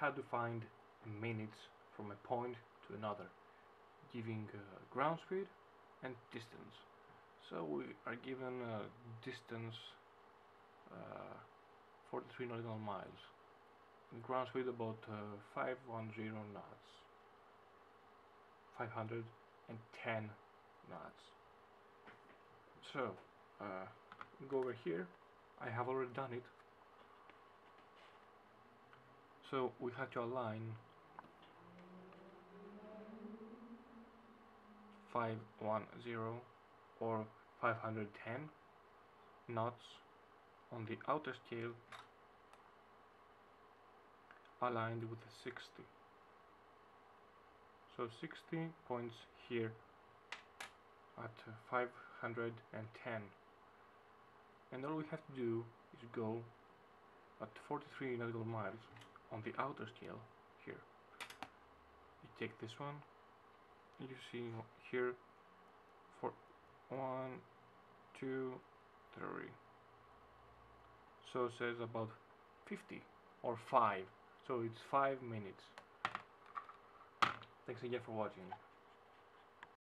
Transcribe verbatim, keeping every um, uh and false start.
how to find minutes from a point to another, giving uh, ground speed and distance. So we are given a distance uh, forty-three nautical miles, and ground speed about uh, five hundred ten knots, five hundred ten knots. So uh, go over here. I have already done it. So we have to align five hundred ten or five hundred ten knots on the outer scale, aligned with the sixty. So sixty points here at five hundred ten, and all we have to do is go at forty-three nautical miles on the outer scale here. You take this one, you see here for one, two, three. So it says about fifty or five. So it's five minutes. Thanks again for watching.